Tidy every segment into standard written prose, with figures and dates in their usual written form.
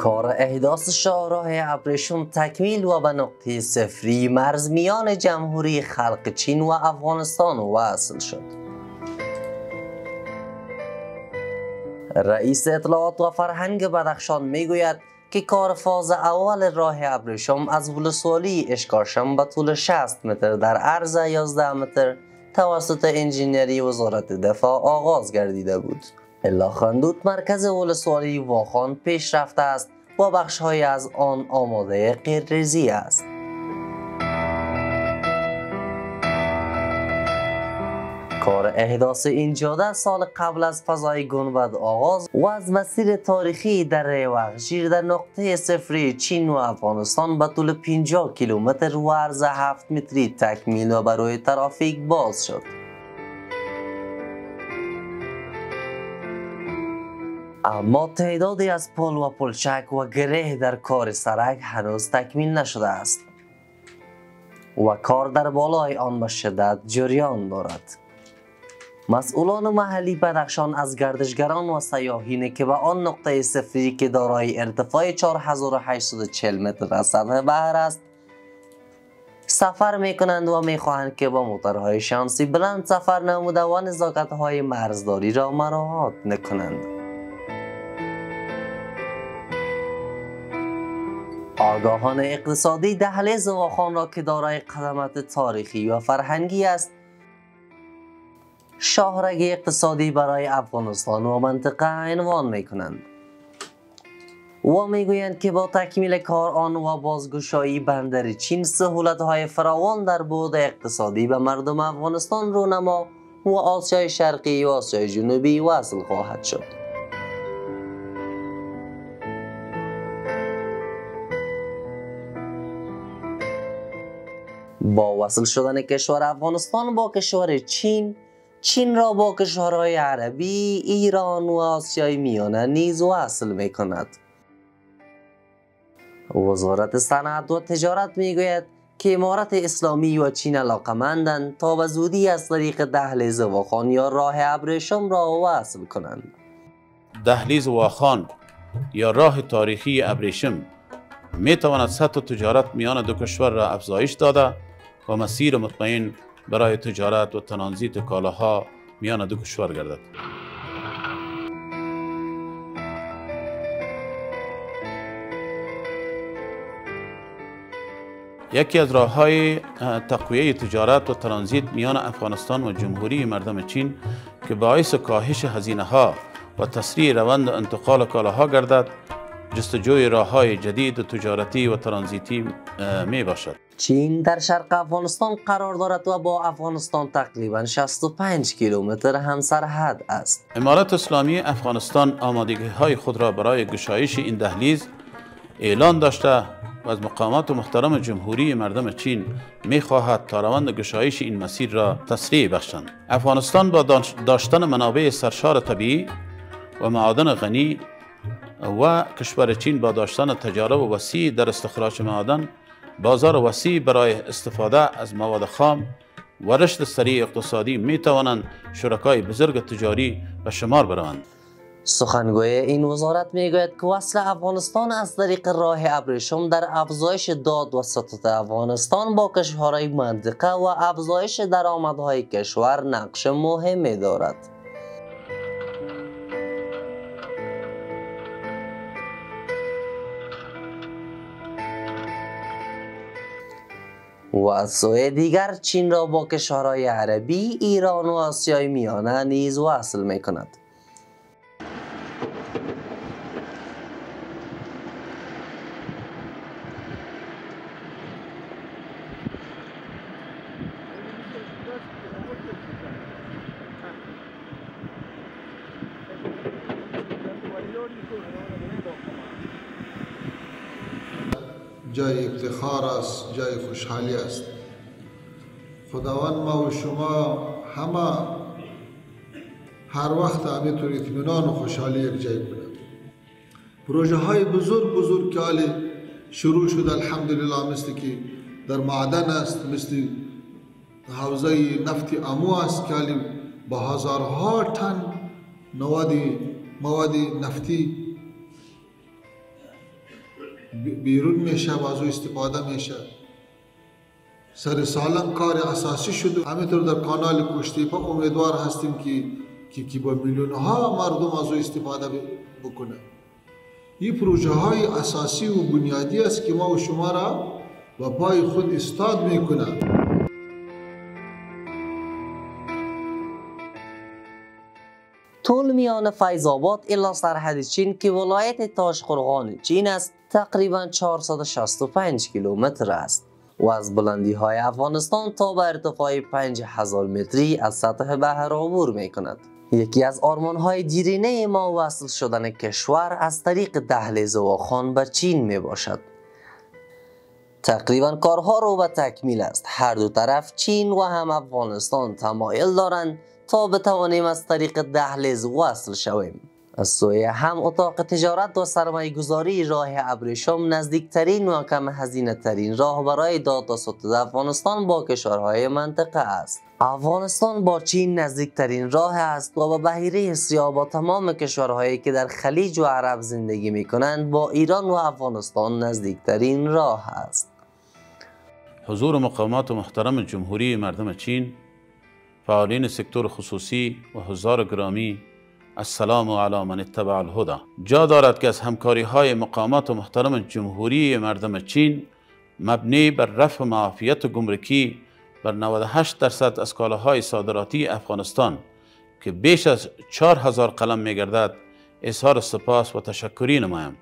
کار احداث شاهراه ابریشم تکمیل و به نقطه صفری مرز میان جمهوری خلق چین و افغانستان وصل شد. رئیس اطلاعات و فرهنگ بدخشان میگوید که کارفاز اول راه ابریشم از ولسوالی اشکاشم به طول 60 متر در عرض 11 متر توسط انجینری وزارت دفاع آغاز گردیده بود. الاخندود مرکز ولسوالی واخان پیش رفته است و بخش‌های از آن آماده غیرریزی است. کار احداث این جاده سال قبل از فضای گنبد آغاز و از مسیر تاریخی دره وغجیر در نقطه صفری چین و افغانستان به طول 50 کیلومتر و عرض 7 متری تکمیل و برای ترافیک باز شد. اما تعدادی از پل و پلچک و گره در کار سرک هنوز تکمیل نشده است و کار در بالای آن به شدت جریان دارد. مسئولان محلی بدخشان از گردشگران و سیاحین که به آن نقطه صفری که دارای ارتفاع 4840 متر از سطح بحر است سفر میکنند و میخواهند که با موتورهای شانسی بلند سفر نموده و نزاکتهای مرزداری را مراعات نکنند. آگاهان اقتصادی دهلیز واخان را که دارای قدمت تاریخی و فرهنگی است شاهراه اقتصادی برای افغانستان و منطقه عنوان می کنند و می گویند که با تکمیل کار آن و بازگشایی بندر چین سهولت‌های فراوان در بعد اقتصادی به مردم افغانستان رونما و آسیای شرقی و آسیای جنوبی وصل خواهد شد. با وصل شدن کشور افغانستان با کشور چین، چین را با کشورهای عربی، ایران و آسیای میانه نیز وصل می کند. وزارت صنعت و تجارت می گوید که امارت اسلامی و چین علاقمندند تا به زودی از طریق دهلیز واخان یا راه ابریشم را وصل کنند. دهلیز واخان یا راه تاریخی ابریشم می تواند سطح تجارت میان دو کشور را افزایش داده و مسیر مطمئن برای تجارت و ترانزیت کالاها میان دو کشور گردد. یکی از راه‌های تقویه تجارت و ترانزیت میان افغانستان و جمهوری مردم چین که باعث کاهش هزینه‌ها و تسریع روند انتقال کالاها گردد جستجوی راه‌های جدید و تجارتی و ترانزیتی می باشد. چین در شرق افغانستان قرار دارد و با افغانستان تقریباً 65 کیلومتر هم سرحد است. امارت اسلامی افغانستان آمادگی‌های خود را برای گشایش این دهلیز اعلان داشته و از مقامات محترم جمهوری مردم چین می خواهد تا روند گشایش این مسیر را تسریع بخشند. افغانستان با داشتن منابع سرشار طبیعی و معادن غنی و کشور چین با داشتن تجارب وسیع در استخراج معادن، بازار وسیع برای استفاده از مواد خام و رشد سریع اقتصادی می توانند شرکای بزرگ تجاری به شمار بروند. سخنگوی این وزارت می گوید که وصل افغانستان از طریق راه ابریشم در افزایش داد و ستت افغانستان با کشورهای منطقه و افزایش درآمدهای کشور نقش مهمی دارد. و از سوی دیگر چین را با کشورهای عربی، ایران و آسیای میانه نیز وصل می کند. جای افتخار است، جای خوشحالی است. خداوند ما و شما همه هر وقت همینطور اطمینان و خوشحالی یک جای کنند. پروژه های بزرگ بزرگ که حالی شروع شد الحمدلله، مثل که در معدن است، مثل حوزه نفت امو است که حالی با هزارها تن مواد نفتی بیرون میشه و از او استفاده میشه. سر سالم کار اساسی شد. همینطور در کانال کشتی پا امیدوار هستیم که با میلیون ها مردم از او استفاده بکنه. این پروژه های اساسی و بنیادی است که ما و شما را با پای خود استاد میکنه. طول میان فایزاباد الا سرحد چین که ولایت تاش قرغان چین است تقریبا 465 کیلومتر است و از بلندی های افغانستان تا به ارتفاع 5000 متری از سطح بحر عبور می کند. یکی از آرمان های دیرینه ما وصل شدن کشور از طریق دهلیز واخان به چین می باشد. تقریبا کارها رو به تکمیل است. هر دو طرف چین و هم افغانستان تمایل دارند تا بتوانیم از طریق دهلیز وصل شویم. از سوی هم اتاق تجارت و سرمایه گذاری راه ابریشم نزدیکترین و کم هزینه ترین راه برای داتا ستد افغانستان با کشورهای منطقه است. افغانستان با چین نزدیکترین راه است و با بحیره سیاه با تمام کشورهایی که در خلیج و عرب زندگی می کنند با ایران و افغانستان نزدیکترین راه است. حضور مقامات محترم جمهوری مردم چین، فعالین سکتور خصوصی و حضار گرامی، السلام علی من اتبع الهدی. جا دارد که از همکاری های مقامات محترم جمهوری مردم چین مبنی بر رفع معافیت گمرکی بر 98% از کالاهای صادراتی افغانستان که بیش از 4000 قلم میگردد اظهار سپاس و تشکری نمایم.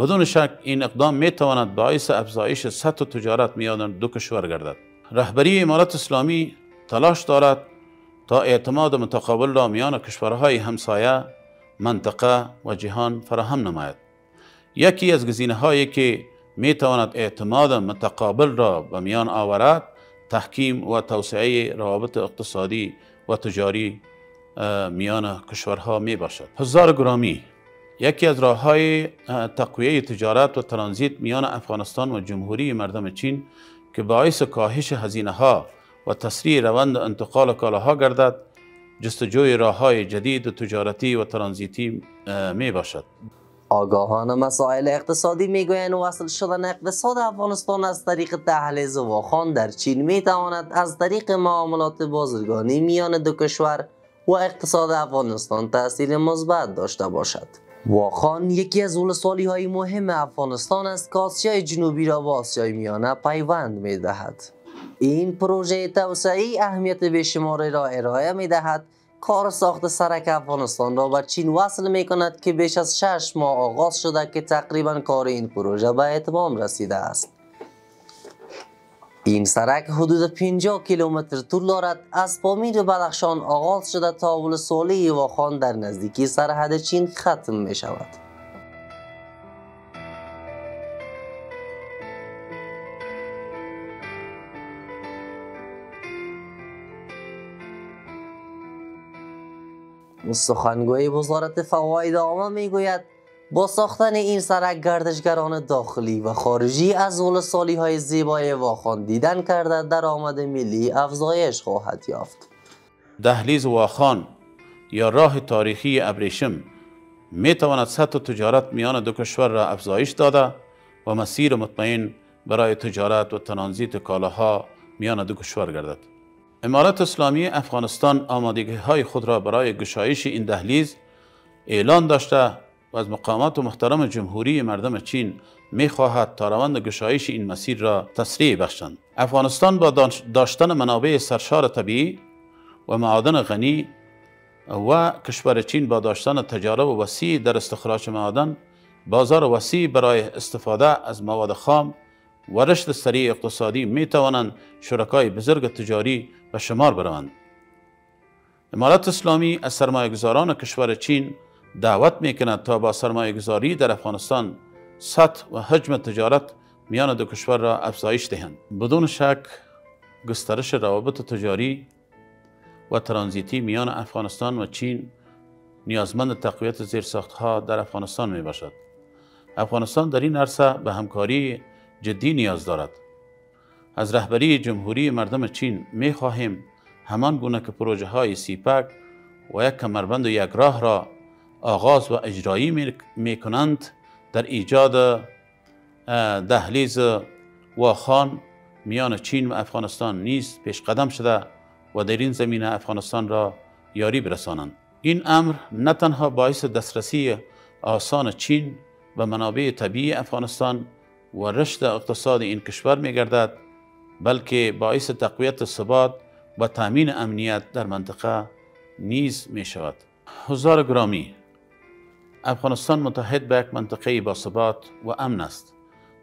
بدون شک این اقدام میتواند باعث افزایش سطح تجارت میان دو کشور گردد. رهبری امارت اسلامی تلاش دارد تا اعتماد متقابل را میان کشورهای همسایه، منطقه و جهان فراهم نماید. یکی از گزینه هایی که میتواند اعتماد متقابل را به میان آورد تحکیم و توسعه روابط اقتصادی و تجاری میان کشورها می باشد. حضار گرامی، یکی از راه های تقویه تجارت و ترانزیت میان افغانستان و جمهوری مردم چین که باعث کاهش هزینه ها و تسریع روند انتقال کالاها گردد جستجوی راههای جدید و تجارتی و ترانزیتی می باشد. آگاهان مسائل اقتصادی میگویند وصل شدن اقتصاد افغانستان از طریق دهلیز واخان در چین می تواند از طریق معاملات بازرگانی میان دو کشور و اقتصاد افغانستان تاثیر مثبت داشته باشد. واخان یکی از ولسوالی های مهم افغانستان است که آسیای جنوبی را با آسیای میانه پیوند می دهد. این پروژه توسعی اهمیت بیشماری را ارائه می دهد. کار ساخت سرک افغانستان را به چین وصل می کند که بیش از 6 ماه آغاز شده که تقریبا کار این پروژه به اتمام رسیده است. این سرک حدود 50 کیلومتر طول دارد. از پامیر و بدخشان آغاز شده تا ولسوالی واخان در نزدیکی سرحد چین ختم می شود. سخنگوی وزارت فواید عامه میگوید با ساختن این سرک گردشگران داخلی و خارجی از ولسوالی های زیبای واخان دیدن کرده درآمد ملی افزایش خواهد یافت. دهلیز واخان یا راه تاریخی ابریشم می تواند سطح تجارت میان دو کشور را افزایش داده و مسیر مطمئن برای تجارت و ترانزیت کالاها میان دو کشور گردد. امارت اسلامی افغانستان آمادگی های خود را برای گشایش این دهلیز اعلان داشته و از مقامات محترم جمهوری مردم چین می خواهد تا روند گشایش این مسیر را تسریع بخشند. افغانستان با داشتن منابع سرشار طبیعی و معادن غنی و کشور چین با داشتن تجارب وسیع در استخراج معادن، بازار وسیع برای استفاده از مواد خام و رشد سریع اقتصادی می توانند شرکای بزرگ تجاری به شمار بروند. امارت اسلامی از سرمایه گذاران کشور چین دعوت می کند تا با سرمایه گذاری در افغانستان سطح و حجم تجارت میان دو کشور را افزایش دهند. بدون شک گسترش روابط تجاری و ترانزیتی میان افغانستان و چین نیازمند تقویت زیرساختها در افغانستان می باشد. افغانستان در این عرصه به همکاری جدی نیاز دارد. از رهبری جمهوری مردم چین می خواهیم همان گونه که پروژه های سیپک و یک کمربند و یک راه را آغاز و اجرایی می کنند در ایجاد دهلیز واخان میان چین و افغانستان نیز پیش قدم شده و در این زمینه افغانستان را یاری برسانند. این امر نه تنها باعث دسترسی آسان چین و منابع طبیعی افغانستان و رشد اقتصاد این کشور می‌گردد، بلکه باعث تقویت ثبات و تامین امنیت در منطقه نیز می شود. حضار گرامی، افغانستان متحد به یک منطقه با ثبات و امن است.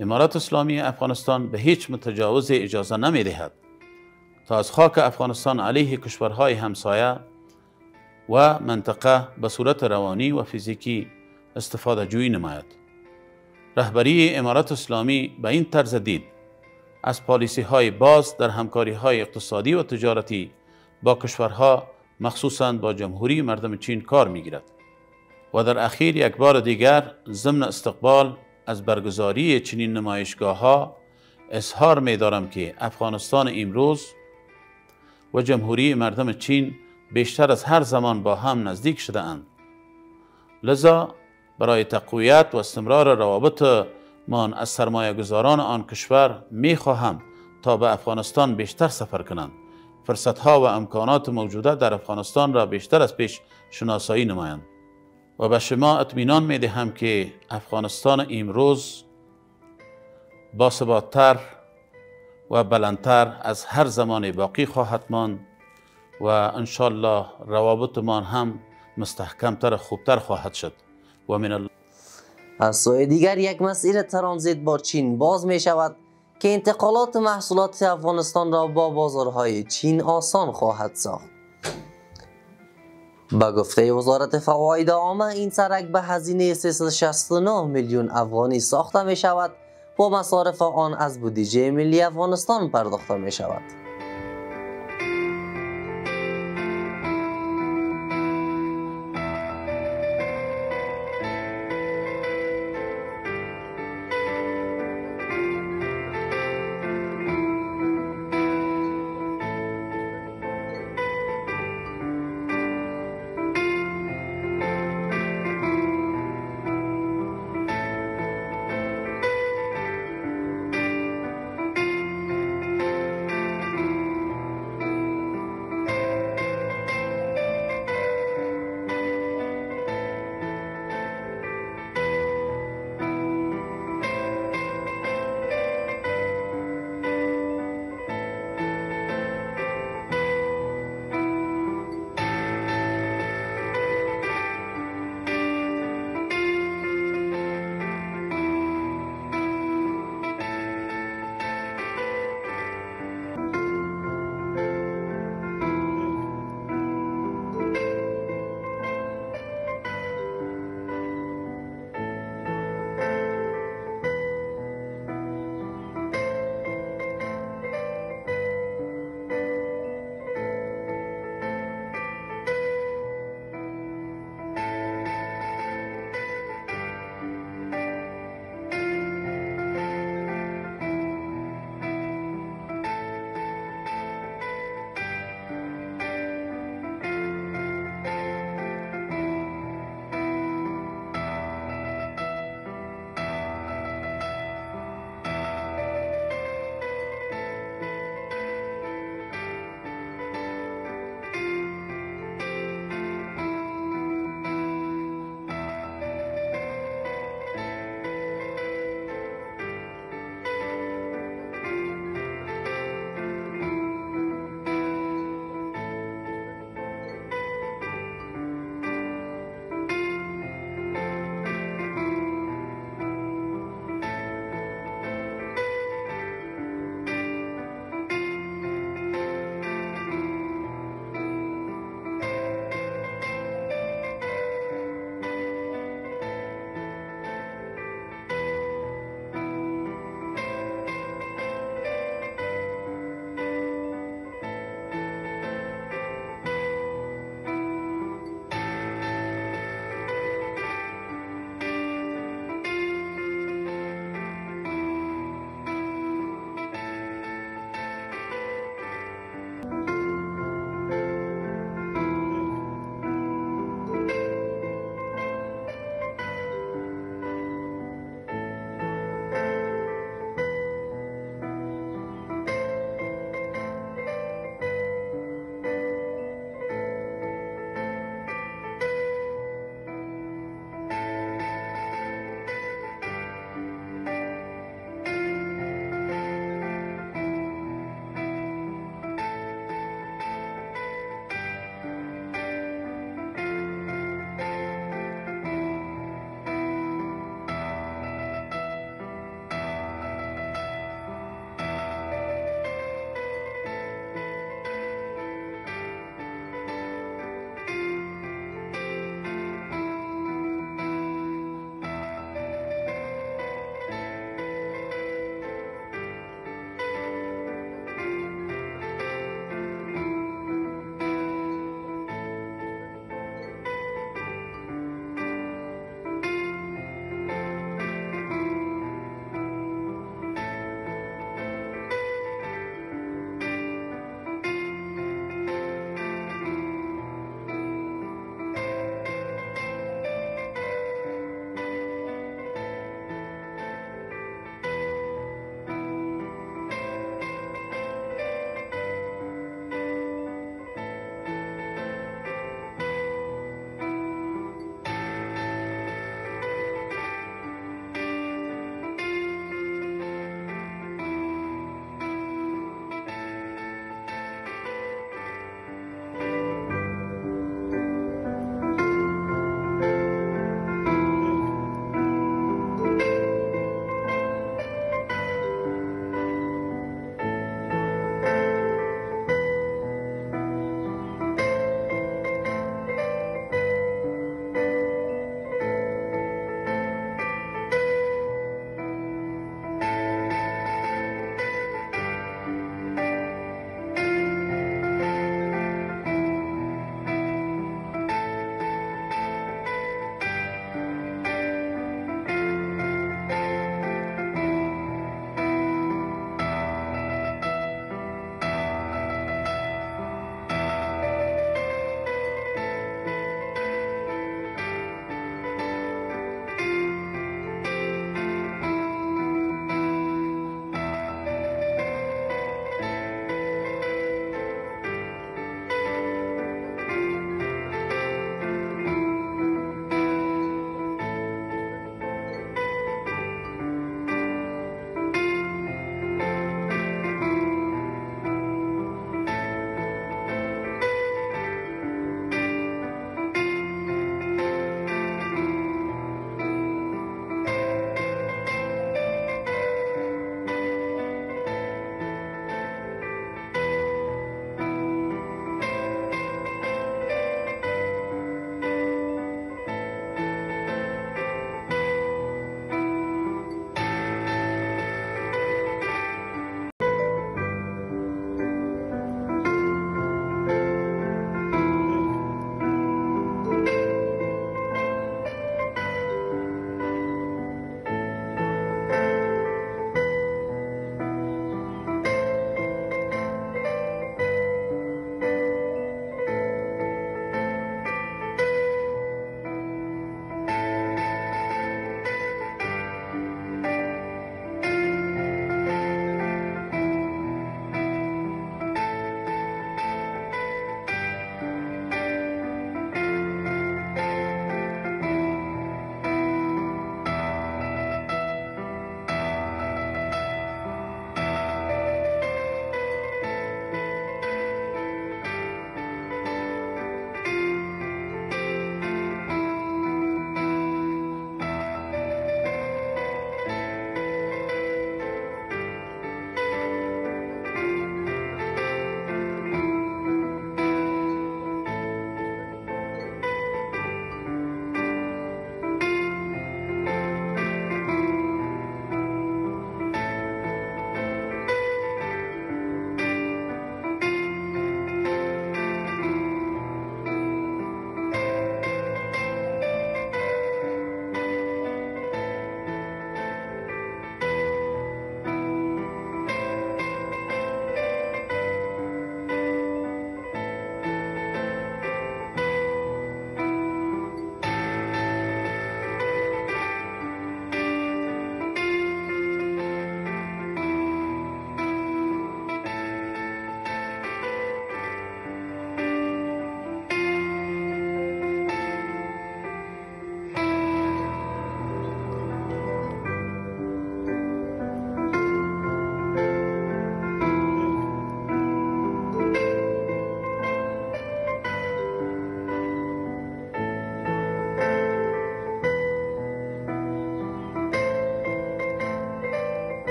امارت اسلامی افغانستان به هیچ متجاوز اجازه نمی دهد تا از خاک افغانستان علیه کشورهای همسایه و منطقه به صورت روانی و فیزیکی استفاده جویی نماید. رهبری امارت اسلامی به این طرز دید از پالیسی های باز در همکاری های اقتصادی و تجارتی با کشورها، مخصوصاً با جمهوری مردم چین کار می گیرد و در اخیر یک بار دیگر ضمن استقبال از برگزاری چنین نمایشگاه ها اظهار می دارم که افغانستان امروز و جمهوری مردم چین بیشتر از هر زمان با هم نزدیک شده اند. لذا برای تقویت و استمرار روابط من از سرمایه گذاران آن کشور می خواهم تا به افغانستان بیشتر سفر کنند، فرصتها و امکانات موجوده در افغانستان را بیشتر از پیش شناسایی نمایند و به شما اطمینان می دهم که افغانستان امروز باثبات‌تر و بلندتر از هر زمان باقی خواهد ماند و انشالله روابطمان هم مستحکمتر و خوبتر خواهد شد. و من الله. از سوی دیگر یک مسیر ترانزیت با چین باز می شود که انتقالات محصولات افغانستان را با بازارهای چین آسان خواهد ساخت. به گفته وزارت فواید عامه این سرک به هزینه 369 میلیون افغانی ساخته می شود و مصارف آن از بودجه ملی افغانستان پرداخته می شود.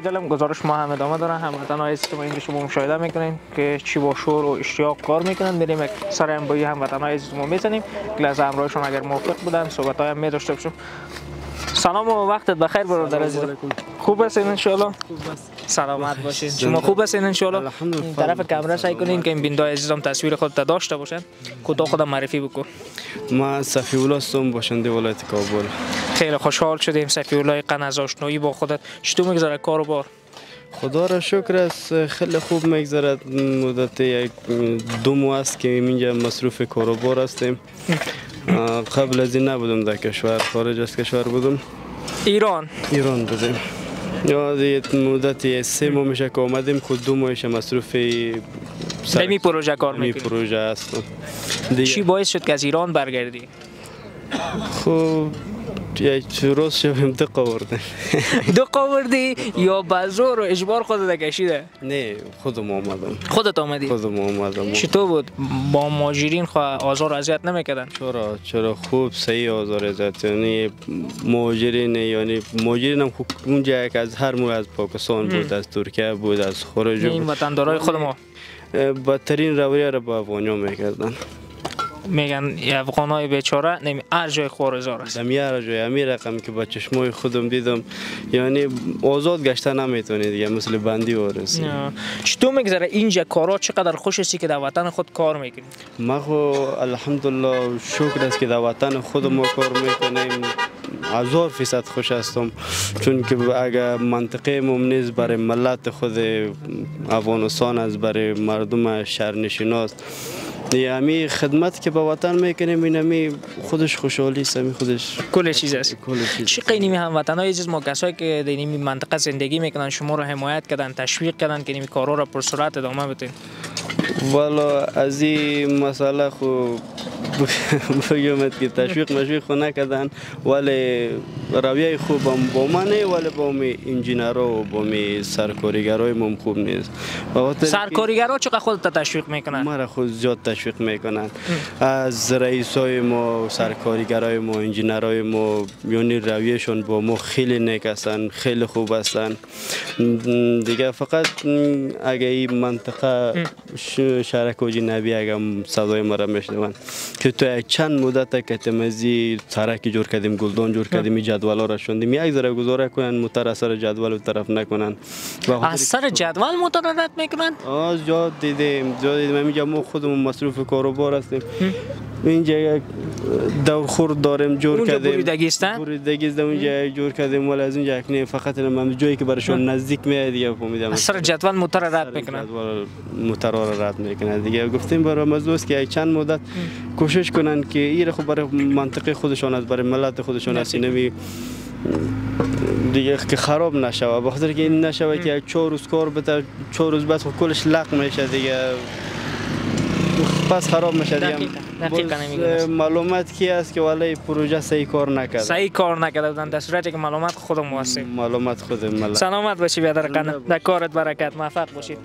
برای گلم گزارش ما هم ادامه دارن. هموطنان عزیز که ما اینجا شما مشاهده میکنین که چی با شور و اشتیاق کار میکنن، میریم سر هم با هموطنان عزیز ما میزنیم لحظه همراهشون، اگر موافق بودن صحبت های هم میداشته باشیم. سلام و وقتت بخیر برادر عزیز، خوب هستین ان شاء الله؟ سلامت باشین. شما خوب هستین ان شاء الله؟ طرف کامرا سعی کنین که این بیننده عزیزم تصویر خودت داشته باشن. خودم معرفی بکو. من صفی الله هستم، باشنده ولایت کابل. خیلی خوشحال شدیم صفی الله قن از آشنایی با خودت. چطور میگذره کارو بار؟ خدا را شکر است، خیلی خوب میگذره. مدت یک دو ماه است که اینجا مصروف کاروبار هستیم. قبل از این نبودم در کشور، خارج از کشور بودم. ایران بودیم. یاد مدت 3 ماه میشه که آمدیم، خود 2 ماهش مصروف این پروژه کار میکنیم. پروژه است. چی باعث شد که از ایران برگردی؟ خب یک روز شبم دق آوردی یا بازور و اجبار خودت کشیده؟ نه، خودم آمدم. چطور بود؟ با مهاجرین آزار اذیت نمیکردن؟ چرا خوب صحیح آزار اذیت، یعنی مهاجرین، یعنی مهاجرین هم اونجا از هر مو، از پاکستان بود، از ترکیه بود، از خارج بود. این وطن دارای خود ما بدترین رویه را با افغانیا میکردن. میگن افغانای بیچاره نمی هر جای خوارزار است. دمی هر جای همین رقم که با چشمای خودم دیدم، یعنی آزاد گشته نمیتونی دیگه، مثل بندی وارسی. چطور میگذره اینجا کارا؟ چقدر خوش هستی که در وطن خود کار میکنی؟ ما خو الحمدلله شکر است که در وطن خود ما کار میکنیم. 1000% خوش هستم، چون که اگر منطقه ممنیز برای ملت خود افغانستان است، برای مردم شهرنشیناست. یعنی خدمت که با وطن میکنیم اینمی خودش خوشحالی است، خودش کل چیز است. چی قینی هموطنای عزیز ما، کسایی که در این منطقه زندگی میکنن شما را حمایت کردن، تشویق کردن که این کارا را پر سرعت ادامه بدین؟ والا از این مسئله خوب بگم که تشویق خو نکردن، ولی رویه خوبم با منه، ولی با می انجینرها و با می سرکارگرای مم خوب نیست. سرکارگرها چقدر خودت تشویق میکنن؟ ما را خود زیاد تشویق میکنن، از رئیسای ما، سرکارگرای ما، انجینرای ما، یعنی رویهشون با ما خیلی نیک هستن، خیلی خوب هستن دیگه. فقط اگه این منطقه شهرکوجی نبی اگه صدای ما را میشنون که تو چند مدت که تمزی ترکی جور کردیم، گلدان جور کردیم، جدول ها را شوندیم، یک ذره گزاره کنن متر اثر جدول طرف نکنن. اثر جدول مترات میکنن؟ زیاد دیدیم، میگم ما خودمون مصروف کاروبار هستیم. اینجا یک دورخورد داریم جور کردیم. بریدگیست اونجا جور کردیم، ولی از اونجا یک نه، فقط من جایی که برشون نزدیک میاد دیگه فهمیدم. اثر جدول مترات میکنن. جدول مترات میکنن دیگه. گفتیم برای مزدوس که یک چند مدت کوشش کنن که ایره خود برای منطقه خودشان از برای ملت خودشان از اینمی دیگه که خراب نشوه، بخاطر که این نشوه که 4 روز کار بده، 4 روز بعد خود کلش لق میشه دیگه، پس خراب میشه دیگه. معلومات کی است که والله پروژه صحیح کار نکرده، در صورتی که معلومات خودم واسه معلومات خودم. سلامت باشی برادر، در کارت برکت، موفق باشی.